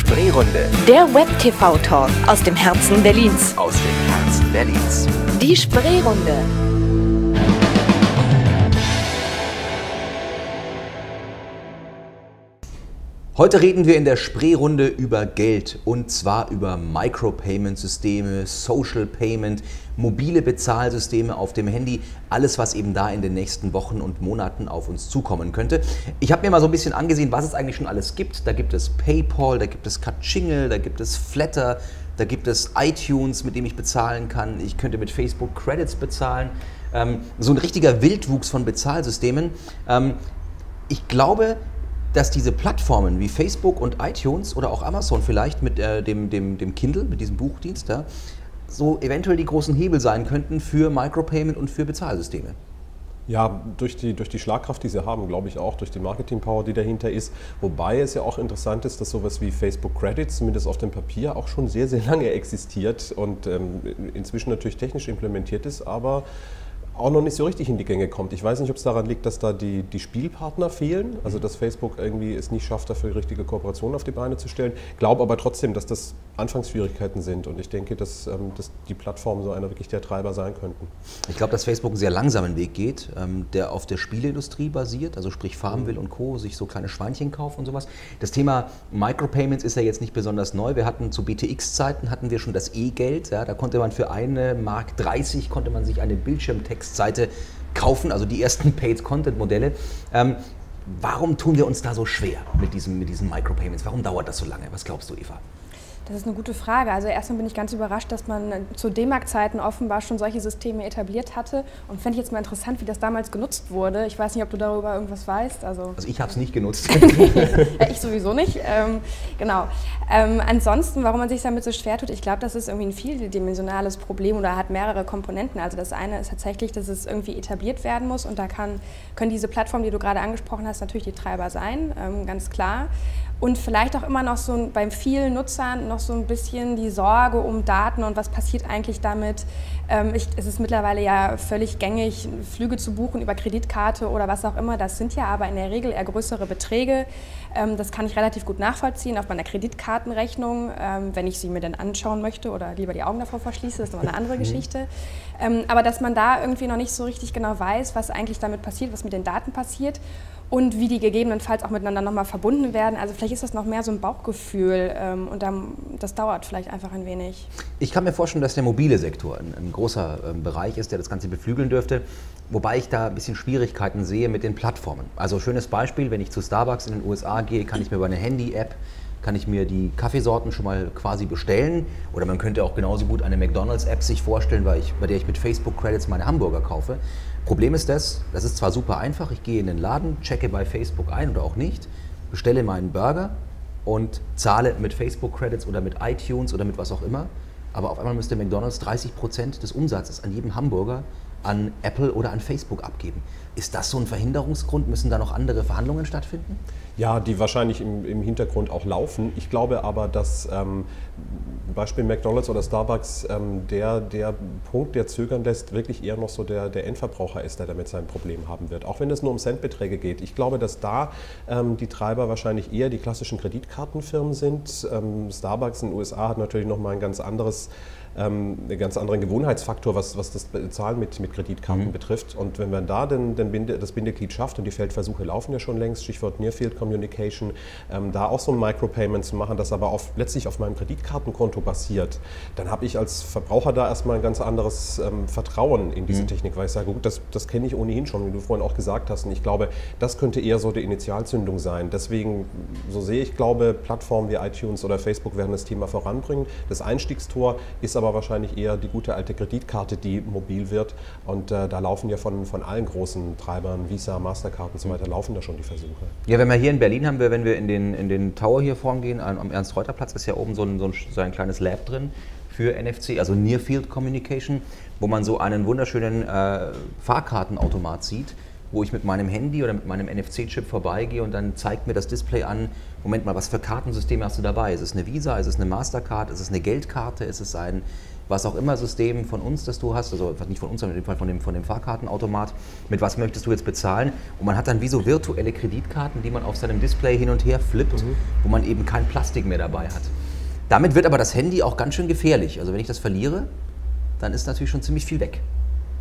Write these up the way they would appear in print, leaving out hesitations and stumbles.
Spreerunde. Der Web-TV-Talk aus dem Herzen Berlins. Aus dem Herzen Berlins. Die Spreerunde. Heute reden wir in der Spreerunde über Geld, und zwar über Micropayment-Systeme, Social Payment, mobile Bezahlsysteme auf dem Handy, alles, was eben da in den nächsten Wochen und Monaten auf uns zukommen könnte. Ich habe mir mal so ein bisschen angesehen, was es eigentlich schon alles gibt. Da gibt es PayPal, da gibt es Kachingle, da gibt es Flatter, da gibt es iTunes, mit dem ich bezahlen kann. Ich könnte mit Facebook Credits bezahlen. So ein richtiger Wildwuchs von Bezahlsystemen. Ich glaube, dass diese Plattformen wie Facebook und iTunes oder auch Amazon vielleicht mit dem Kindle, mit diesem Buchdienst, ja, so eventuell die großen Hebel sein könnten für Micropayment und für Bezahlsysteme. Ja, durch die Schlagkraft, die sie haben, glaube ich auch, durch die Marketing-Power, die dahinter ist. Wobei es ja auch interessant ist, dass sowas wie Facebook Credits, zumindest auf dem Papier, auch schon sehr, sehr lange existiert und inzwischen natürlich technisch implementiert ist, aber auch noch nicht so richtig in die Gänge kommt. Ich weiß nicht, ob es daran liegt, dass da die Spielpartner fehlen, also dass Facebook irgendwie es nicht schafft, dafür richtige Kooperationen auf die Beine zu stellen. Glaube aber trotzdem, dass das Anfangsschwierigkeiten sind, und ich denke, dass die Plattformen so einer wirklich der Treiber sein könnten. Ich glaube, dass Facebook einen sehr langsamen Weg geht, der auf der Spieleindustrie basiert, also sprich Farmville und Co., sich so kleine Schweinchen kaufen und sowas. Das Thema Micropayments ist ja jetzt nicht besonders neu. Wir hatten zu BTX-Zeiten, hatten wir schon das E-Geld, ja, da konnte man für eine Mark 30, konnte man sich eine Bildschirmtext Seite kaufen, also die ersten Paid-Content-Modelle. Warum tun wir uns da so schwer mit diesen Micropayments? Warum dauert das so lange? Was glaubst du, Eva? Das ist eine gute Frage. Also erstmal bin ich ganz überrascht, dass man zu D-Mark-Zeiten offenbar schon solche Systeme etabliert hatte. Und fände ich jetzt mal interessant, wie das damals genutzt wurde. Ich weiß nicht, ob du darüber irgendwas weißt. Also ich habe es nicht genutzt. Ich sowieso nicht. Genau. Ansonsten, warum man sich damit so schwer tut, ich glaube, das ist irgendwie ein vieldimensionales Problem oder hat mehrere Komponenten. Also das eine ist tatsächlich, dass es irgendwie etabliert werden muss. Und da können diese Plattformen, die du gerade angesprochen hast, natürlich die Treiber sein, ganz klar. Und vielleicht auch immer noch so bei vielen Nutzern noch so ein bisschen die Sorge um Daten und was passiert eigentlich damit. Es ist mittlerweile ja völlig gängig, Flüge zu buchen über Kreditkarte oder was auch immer. Das sind ja aber in der Regel eher größere Beträge. Das kann ich relativ gut nachvollziehen auf meiner Kreditkartenrechnung, wenn ich sie mir dann anschauen möchte oder lieber die Augen davor verschließe. Das ist nochmal eine andere Geschichte. Aber dass man da irgendwie noch nicht so richtig genau weiß, was eigentlich damit passiert, was mit den Daten passiert. Und wie die gegebenenfalls auch miteinander nochmal verbunden werden. Also vielleicht ist das noch mehr so ein Bauchgefühl, und das dauert vielleicht einfach ein wenig. Ich kann mir vorstellen, dass der mobile Sektor ein großer Bereich ist, der das Ganze beflügeln dürfte. Wobei ich da ein bisschen Schwierigkeiten sehe mit den Plattformen. Also schönes Beispiel, wenn ich zu Starbucks in den USA gehe, kann ich mir über eine Handy-App die Kaffeesorten schon mal quasi bestellen. Oder man könnte auch genauso gut eine McDonald's-App sich vorstellen, bei der ich mit Facebook-Credits meine Hamburger kaufe. Problem ist das ist zwar super einfach, ich gehe in den Laden, checke bei Facebook ein oder auch nicht, bestelle meinen Burger und zahle mit Facebook-Credits oder mit iTunes oder mit was auch immer, aber auf einmal müsste McDonald's 30% des Umsatzes an jedem Hamburger an Apple oder an Facebook abgeben. Ist das so ein Verhinderungsgrund? Müssen da noch andere Verhandlungen stattfinden? Ja, die wahrscheinlich im Hintergrund auch laufen. Ich glaube aber, dass Beispiel McDonald's oder Starbucks der Punkt, der zögern lässt, wirklich eher noch so der Endverbraucher ist, der damit sein Problem haben wird. Auch wenn es nur um Centbeträge geht. Ich glaube, dass da die Treiber wahrscheinlich eher die klassischen Kreditkartenfirmen sind. Starbucks in den USA hat natürlich nochmal ein ganz anderes einen ganz anderen Gewohnheitsfaktor, was das Bezahlen mit Kreditkarten betrifft. Und wenn man da das Bindeglied schafft, und die Feldversuche laufen ja schon längst, Stichwort Near Field Communication, da auch so ein Micropayment zu machen, das aber letztlich auf meinem Kreditkartenkonto basiert, dann habe ich als Verbraucher da erstmal ein ganz anderes Vertrauen in diese Technik, weil ich sage, gut, das kenne ich ohnehin schon, wie du vorhin auch gesagt hast. Und ich glaube, das könnte eher so die Initialzündung sein. Deswegen, so sehe ich, glaube, Plattformen wie iTunes oder Facebook werden das Thema voranbringen. Das Einstiegstor ist aber wahrscheinlich eher die gute alte Kreditkarte, die mobil wird. Und da laufen ja von allen großen Treibern, Visa, Mastercard und so weiter, laufen da schon die Versuche. Ja, wenn wir hier in Berlin haben, wenn wir in den Tower hier vorn gehen, am Ernst-Reuter-Platz, ist ja oben so ein kleines Lab drin für NFC, also Near Field Communication, wo man so einen wunderschönen Fahrkartenautomat sieht, wo ich mit meinem Handy oder mit meinem NFC-Chip vorbeigehe und dann zeigt mir das Display an, Moment mal, was für Kartensysteme hast du dabei? Ist es eine Visa, ist es eine Mastercard, ist es eine Geldkarte, ist es ein was auch immer System von uns, das du hast, also nicht von uns, sondern in dem Fall von dem Fahrkartenautomat, mit was möchtest du jetzt bezahlen? Und man hat dann wie so virtuelle Kreditkarten, die man auf seinem Display hin und her flippt, wo man eben kein Plastik mehr dabei hat. Damit wird aber das Handy auch ganz schön gefährlich. Also wenn ich das verliere, dann ist natürlich schon ziemlich viel weg.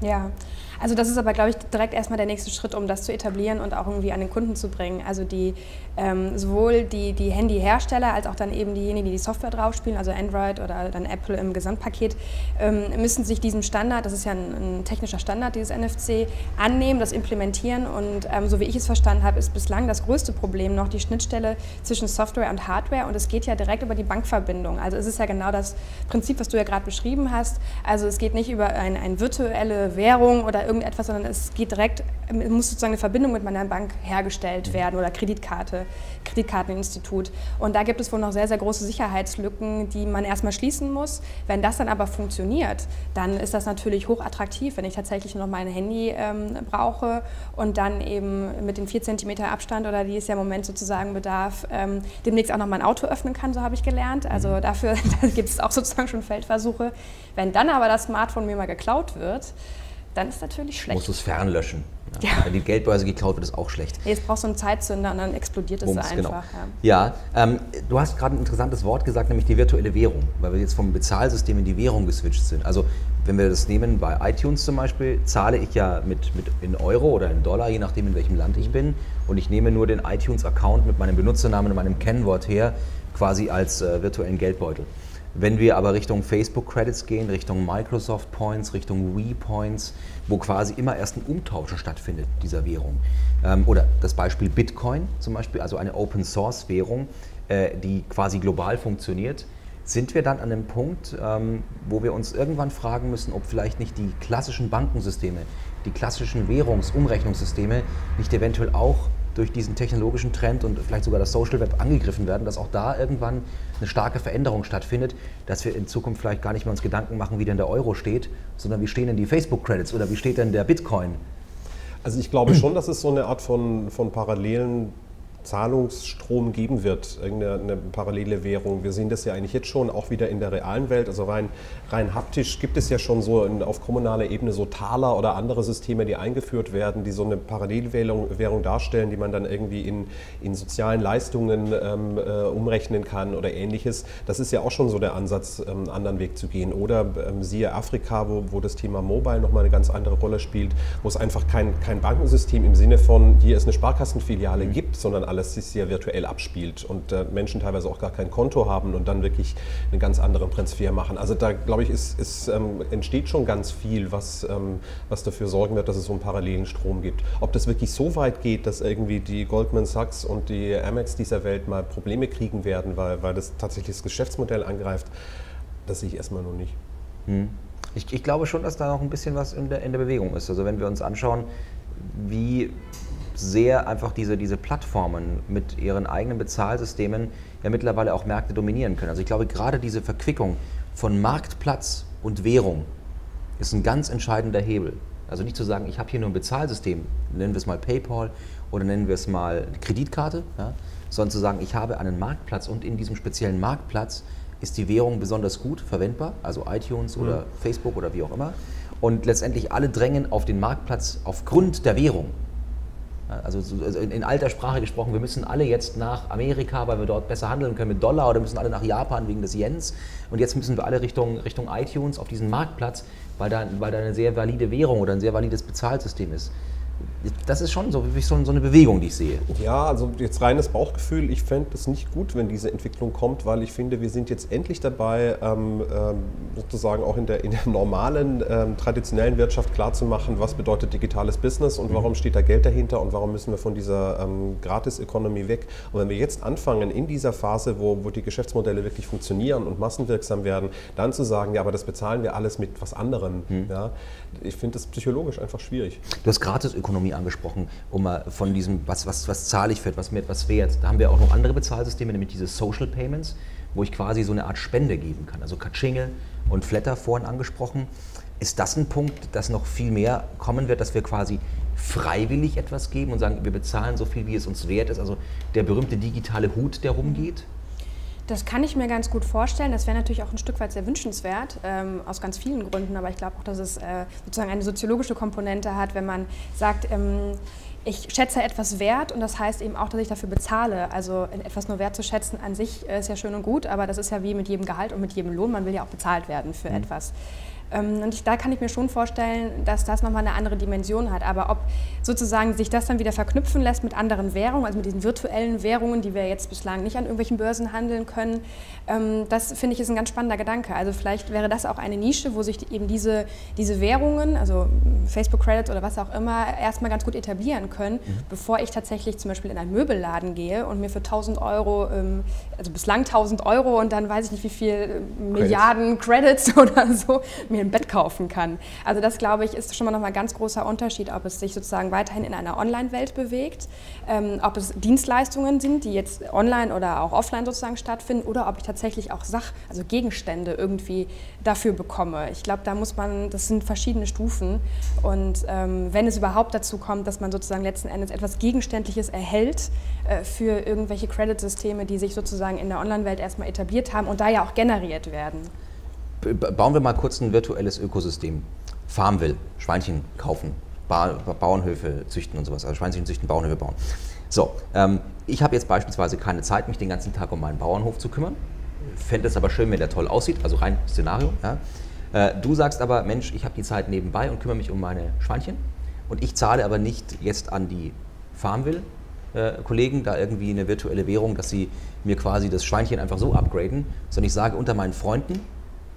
Ja, also das ist aber, glaube ich, direkt erstmal der nächste Schritt, um das zu etablieren und auch irgendwie an den Kunden zu bringen. Also die sowohl die Handyhersteller als auch dann eben diejenigen, die die Software draufspielen, also Android oder dann Apple im Gesamtpaket, müssen sich diesem Standard, das ist ja ein technischer Standard, dieses NFC, annehmen, das implementieren. Und so wie ich es verstanden habe, ist bislang das größte Problem noch die Schnittstelle zwischen Software und Hardware. Und es geht ja direkt über die Bankverbindung. Also es ist ja genau das Prinzip, was du ja gerade beschrieben hast. Also es geht nicht über eine virtuelle Währung oder irgendetwas, sondern es geht direkt, muss sozusagen eine Verbindung mit meiner Bank hergestellt werden oder Kreditkarte, Kreditkarteninstitut. Und da gibt es wohl noch sehr, sehr große Sicherheitslücken, die man erstmal schließen muss. Wenn das dann aber funktioniert, dann ist das natürlich hochattraktiv, wenn ich tatsächlich noch mein Handy brauche und dann eben mit dem 4 cm Abstand oder die es ja im Moment sozusagen bedarf, demnächst auch noch mein Auto öffnen kann, so habe ich gelernt. Also dafür gibt es auch sozusagen schon Feldversuche. Wenn dann aber das Smartphone mir mal geklaut wird, dann ist natürlich schlecht. Musst du es fernlöschen. Ja. Wenn die Geldbörse geklaut wird, ist auch schlecht. Nee, es braucht so einen Zeitzünder und dann explodiert es einfach. Genau. Ja, du hast gerade ein interessantes Wort gesagt, nämlich die virtuelle Währung, weil wir jetzt vom Bezahlsystem in die Währung geswitcht sind. Also wenn wir das nehmen, bei iTunes zum Beispiel, zahle ich ja mit in Euro oder in Dollar, je nachdem in welchem Land ich bin, und ich nehme nur den iTunes-Account mit meinem Benutzernamen und meinem Kennwort her, quasi als virtuellen Geldbeutel. Wenn wir aber Richtung Facebook Credits gehen, Richtung Microsoft Points, Richtung Wii Points, wo quasi immer erst ein Umtauschen stattfindet dieser Währung. Oder das Beispiel Bitcoin zum Beispiel, also eine Open-Source-Währung, die quasi global funktioniert, sind wir dann an dem Punkt, wo wir uns irgendwann fragen müssen, ob vielleicht nicht die klassischen Bankensysteme, die klassischen Währungsumrechnungssysteme nicht eventuell auch durch diesen technologischen Trend und vielleicht sogar das Social Web angegriffen werden, dass auch da irgendwann eine starke Veränderung stattfindet, dass wir in Zukunft vielleicht gar nicht mehr uns Gedanken machen, wie denn der Euro steht, sondern wie stehen denn die Facebook Credits oder wie steht denn der Bitcoin? Also ich glaube schon, dass es so eine Art von parallelen Zahlungsstrom geben wird, irgendeine parallele Währung. Wir sehen das ja eigentlich jetzt schon auch wieder in der realen Welt, also rein haptisch gibt es ja schon so auf kommunaler Ebene so Taler oder andere Systeme, die eingeführt werden, die so eine Parallelwährung darstellen, die man dann irgendwie in sozialen Leistungen umrechnen kann oder ähnliches. Das ist ja auch schon so der Ansatz, einen anderen Weg zu gehen. Oder siehe Afrika, wo das Thema Mobile nochmal eine ganz andere Rolle spielt, wo es einfach kein Bankensystem im Sinne von, hier ist eine Sparkassenfiliale gibt, sondern alle dass es sich virtuell abspielt und Menschen teilweise auch gar kein Konto haben und dann wirklich einen ganz anderen Transfer machen. Also da, glaube ich, entsteht schon ganz viel, was dafür sorgen wird, dass es so einen parallelen Strom gibt. Ob das wirklich so weit geht, dass irgendwie die Goldman Sachs und die Amex dieser Welt mal Probleme kriegen werden, weil das tatsächlich das Geschäftsmodell angreift, das sehe ich erstmal noch nicht. Ich glaube schon, dass da noch ein bisschen was in der Bewegung ist. Also wenn wir uns anschauen, wie sehr einfach diese Plattformen mit ihren eigenen Bezahlsystemen ja mittlerweile auch Märkte dominieren können. Also ich glaube, gerade diese Verquickung von Marktplatz und Währung ist ein ganz entscheidender Hebel. Also nicht zu sagen, ich habe hier nur ein Bezahlsystem, nennen wir es mal PayPal oder nennen wir es mal Kreditkarte, ja, sondern zu sagen, ich habe einen Marktplatz und in diesem speziellen Marktplatz ist die Währung besonders gut verwendbar, also iTunes oder Facebook oder wie auch immer. Und letztendlich alle drängen auf den Marktplatz aufgrund der Währung. Also in alter Sprache gesprochen, wir müssen alle jetzt nach Amerika, weil wir dort besser handeln können mit Dollar, oder müssen alle nach Japan wegen des Yens. Und jetzt müssen wir alle Richtung iTunes auf diesen Marktplatz, weil da eine sehr valide Währung oder ein sehr valides Bezahlsystem ist. Das ist schon so eine Bewegung, die ich sehe. Ja, also jetzt reines Bauchgefühl, ich fände es nicht gut, wenn diese Entwicklung kommt, weil ich finde, wir sind jetzt endlich dabei, sozusagen auch in der normalen, traditionellen Wirtschaft klarzumachen, was bedeutet digitales Business und warum steht da Geld dahinter und warum müssen wir von dieser Gratis-Economy weg. Und wenn wir jetzt anfangen, in dieser Phase, wo die Geschäftsmodelle wirklich funktionieren und massenwirksam werden, dann zu sagen, ja, aber das bezahlen wir alles mit was anderem, ja, ich finde das psychologisch einfach schwierig. Du hast Gratis-Ökonomie angesprochen, um mal von diesem, was zahle ich für etwas, mir etwas wert. Da haben wir auch noch andere Bezahlsysteme, nämlich diese Social Payments, wo ich quasi so eine Art Spende geben kann. Also Kachingle und Flatter vorhin angesprochen. Ist das ein Punkt, dass noch viel mehr kommen wird, dass wir quasi freiwillig etwas geben und sagen, wir bezahlen so viel, wie es uns wert ist? Also der berühmte digitale Hut, der rumgeht? Das kann ich mir ganz gut vorstellen. Das wäre natürlich auch ein Stück weit sehr wünschenswert, aus ganz vielen Gründen. Aber ich glaube auch, dass es sozusagen eine soziologische Komponente hat, wenn man sagt, ich schätze etwas wert und das heißt eben auch, dass ich dafür bezahle. Also etwas nur wert zu schätzen an sich ist ja schön und gut, aber das ist ja wie mit jedem Gehalt und mit jedem Lohn. Man will ja auch bezahlt werden für etwas. Und da kann ich mir schon vorstellen, dass das nochmal eine andere Dimension hat. Aber ob sozusagen sich das dann wieder verknüpfen lässt mit anderen Währungen, also mit diesen virtuellen Währungen, die wir jetzt bislang nicht an irgendwelchen Börsen handeln können, das finde ich ist ein ganz spannender Gedanke. Also vielleicht wäre das auch eine Nische, wo sich eben diese Währungen, also Facebook Credits oder was auch immer, erstmal ganz gut etablieren können, bevor ich tatsächlich zum Beispiel in einen Möbelladen gehe und mir für 1.000 Euro, also bislang 1.000 Euro und dann weiß ich nicht wie viel Milliarden Credits oder so, ein Bett kaufen kann. Also das, glaube ich, ist schon mal ein ganz großer Unterschied, ob es sich sozusagen weiterhin in einer Online-Welt bewegt, ob es Dienstleistungen sind, die jetzt online oder auch offline sozusagen stattfinden oder ob ich tatsächlich auch also Gegenstände irgendwie dafür bekomme. Ich glaube, da muss man, das sind verschiedene Stufen und wenn es überhaupt dazu kommt, dass man sozusagen letzten Endes etwas Gegenständliches erhält für irgendwelche Credit-Systeme, die sich sozusagen in der Online-Welt erstmal etabliert haben und da ja auch generiert werden. Bauen wir mal kurz ein virtuelles Ökosystem. Farmville, Schweinchen kaufen, Bauernhöfe züchten und sowas. Also Schweinchen züchten, Bauernhöfe bauen. So, ich habe jetzt beispielsweise keine Zeit, mich den ganzen Tag um meinen Bauernhof zu kümmern. Fände es aber schön, wenn der toll aussieht, also rein Szenario. Ja. Du sagst aber, Mensch, ich habe die Zeit nebenbei und kümmere mich um meine Schweinchen. Und ich zahle aber nicht jetzt an die Farmville-Kollegen da irgendwie eine virtuelle Währung, dass sie mir quasi das Schweinchen einfach so upgraden, sondern ich sage unter meinen Freunden,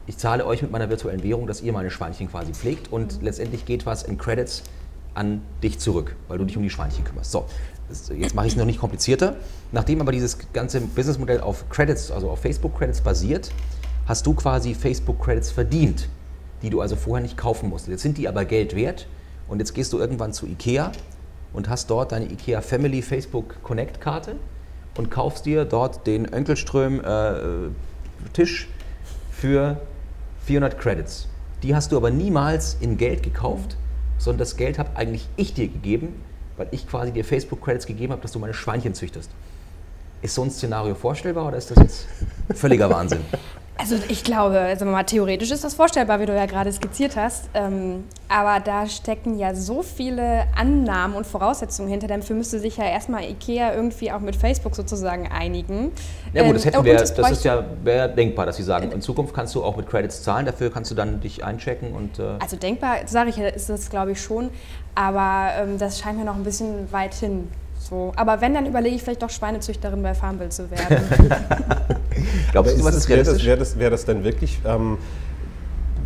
ich zahle euch mit meiner virtuellen Währung, dass ihr meine Schweinchen quasi pflegt und letztendlich geht was in Credits an dich zurück, weil du dich um die Schweinchen kümmerst. So, jetzt mache ich es noch nicht komplizierter. Nachdem aber dieses ganze Businessmodell auf Credits, also auf Facebook Credits basiert, hast du quasi Facebook Credits verdient, die du also vorher nicht kaufen musst. Jetzt sind die aber Geld wert und jetzt gehst du irgendwann zu Ikea und hast dort deine Ikea Family Facebook Connect Karte und kaufst dir dort den Önkelström Tisch für 400 Credits. Die hast du aber niemals in Geld gekauft, sondern das Geld habe eigentlich ich dir gegeben, weil ich quasi dir Facebook-Credits gegeben habe, dass du meine Schweinchen züchtest. Ist so ein Szenario vorstellbar oder ist das jetzt völliger Wahnsinn? Also ich glaube, also mal theoretisch ist das vorstellbar, wie du ja gerade skizziert hast, aber da stecken ja so viele Annahmen und Voraussetzungen hinter, denn dafür müsste sich ja erstmal Ikea irgendwie auch mit Facebook sozusagen einigen. Ja gut, das, wäre denkbar, dass sie sagen, in Zukunft kannst du auch mit Credits zahlen, dafür kannst du dann dich einchecken und... Also denkbar, sage ich, ist das glaube ich schon, aber das scheint mir noch ein bisschen weit hin. So. Aber wenn, dann überlege ich vielleicht doch Schweinezüchterin bei Farmville zu werden. Glaubst du, was ist realistisch? Wäre das denn wirklich,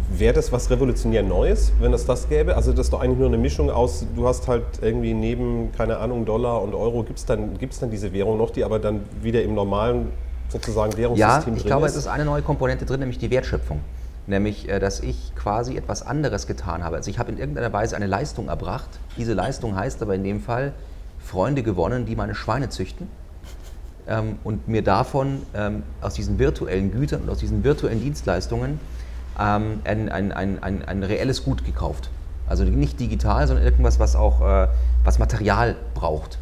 wäre das was revolutionär Neues, wenn es das gäbe? Also das ist doch eigentlich nur eine Mischung aus, du hast halt irgendwie neben, keine Ahnung, Dollar und Euro, gibt's dann diese Währung noch, die aber dann wieder im normalen sozusagen Währungssystem drin ist? Ja, ich glaube, es ist eine neue Komponente drin, nämlich die Wertschöpfung. Nämlich, dass ich quasi etwas anderes getan habe. Also ich habe in irgendeiner Weise eine Leistung erbracht. Diese Leistung heißt aber in dem Fall, Freunde gewonnen, die meine Schweine züchten und mir davon aus diesen virtuellen Gütern und aus diesen virtuellen Dienstleistungen ein reelles Gut gekauft. Also nicht digital, sondern irgendwas, was auch was Material braucht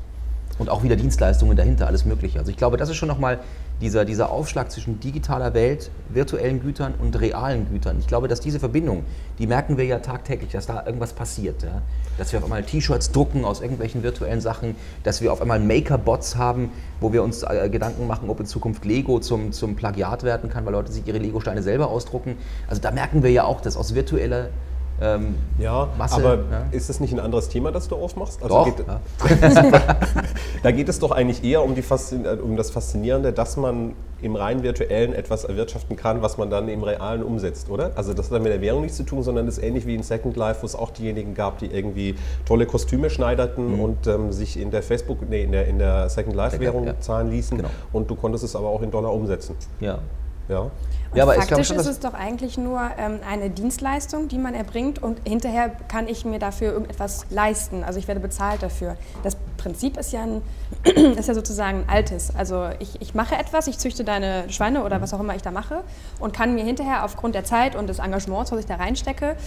und auch wieder Dienstleistungen dahinter, alles Mögliche. Also ich glaube, das ist schon nochmal dieser Aufschlag zwischen digitaler Welt, virtuellen Gütern und realen Gütern. Ich glaube, dass diese Verbindung, die merken wir ja tagtäglich, dass da irgendwas passiert. Ja? Dass wir auf einmal T-Shirts drucken aus irgendwelchen virtuellen Sachen, dass wir auf einmal Maker-Bots haben, wo wir uns Gedanken machen, ob in Zukunft Lego zum Plagiat werden kann, weil Leute sich ihre Lego-Steine selber ausdrucken. Also da merken wir ja auch, dass aus virtueller Masse, aber ist das nicht ein anderes Thema, das du aufmachst? Also doch, da geht es doch eigentlich eher um das Faszinierende, dass man im rein virtuellen etwas erwirtschaften kann, was man dann im realen umsetzt, oder? Also das hat dann mit der Währung nichts zu tun, sondern das ist ähnlich wie in Second Life, wo es auch diejenigen gab, die irgendwie tolle Kostüme schneiderten und sich in der in der Second Life Währung zahlen ließen und du konntest es aber auch in Dollar umsetzen. Ja. Ja. Ja, aber faktisch ist es doch eigentlich nur eine Dienstleistung, die man erbringt und hinterher kann ich mir dafür irgendetwas leisten, also ich werde bezahlt dafür. Das Prinzip ist ja, ist ja sozusagen ein altes, also ich mache etwas, ich züchte deine Schweine oder was auch immer ich da mache und kann mir hinterher aufgrund der Zeit und des Engagements, was ich da reinstecke,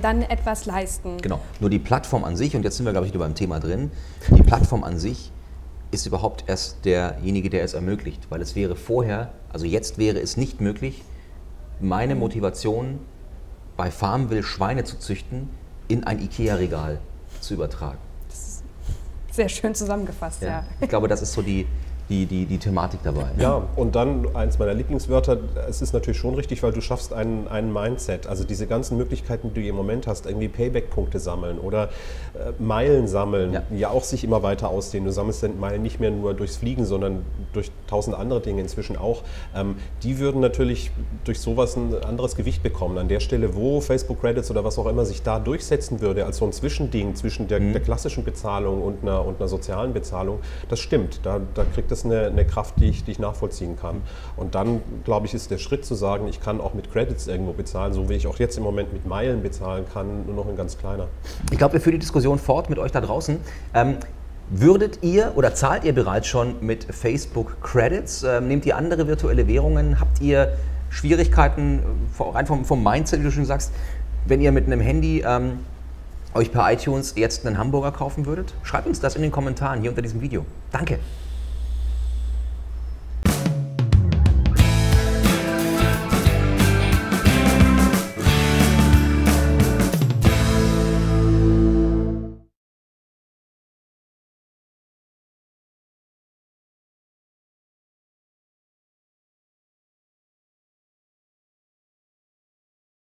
dann etwas leisten. Genau, nur die Plattform an sich, und jetzt sind wir glaube ich wieder beim Thema drin, die Plattform an sich ist überhaupt erst derjenige, der es ermöglicht. Weil es wäre vorher, also jetzt wäre es nicht möglich, meine Motivation bei Farmville Schweine zu züchten, in ein IKEA-Regal zu übertragen. Das ist sehr schön zusammengefasst, ja. Ich glaube, das ist so die Thematik dabei. Ja, und dann eins meiner Lieblingswörter, es ist natürlich schon richtig, weil du schaffst einen Mindset. Also diese ganzen Möglichkeiten, die du im Moment hast, irgendwie Payback-Punkte sammeln oder Meilen sammeln, die ja auch sich immer weiter ausdehnen. Du sammelst dann Meilen nicht mehr nur durchs Fliegen, sondern durch tausend andere Dinge inzwischen auch. Die würden natürlich durch sowas ein anderes Gewicht bekommen. An der Stelle, wo Facebook Credits oder was auch immer sich da durchsetzen würde, als so ein Zwischending zwischen der klassischen Bezahlung und einer sozialen Bezahlung, das stimmt. Da kriegt das eine Kraft, die ich nachvollziehen kann. Und dann, glaube ich, ist der Schritt zu sagen, ich kann auch mit Credits irgendwo bezahlen, so wie ich auch jetzt im Moment mit Meilen bezahlen kann, nur noch ein ganz kleiner. Ich glaube, wir führen die Diskussion fort mit euch da draußen. Würdet ihr oder zahlt ihr bereits schon mit Facebook Credits? Nehmt ihr andere virtuelle Währungen? Habt ihr Schwierigkeiten, rein vom Mindset, wie du schon sagst, wenn ihr mit einem Handy euch per iTunes jetzt einen Hamburger kaufen würdet? Schreibt uns das in den Kommentaren hier unter diesem Video. Danke.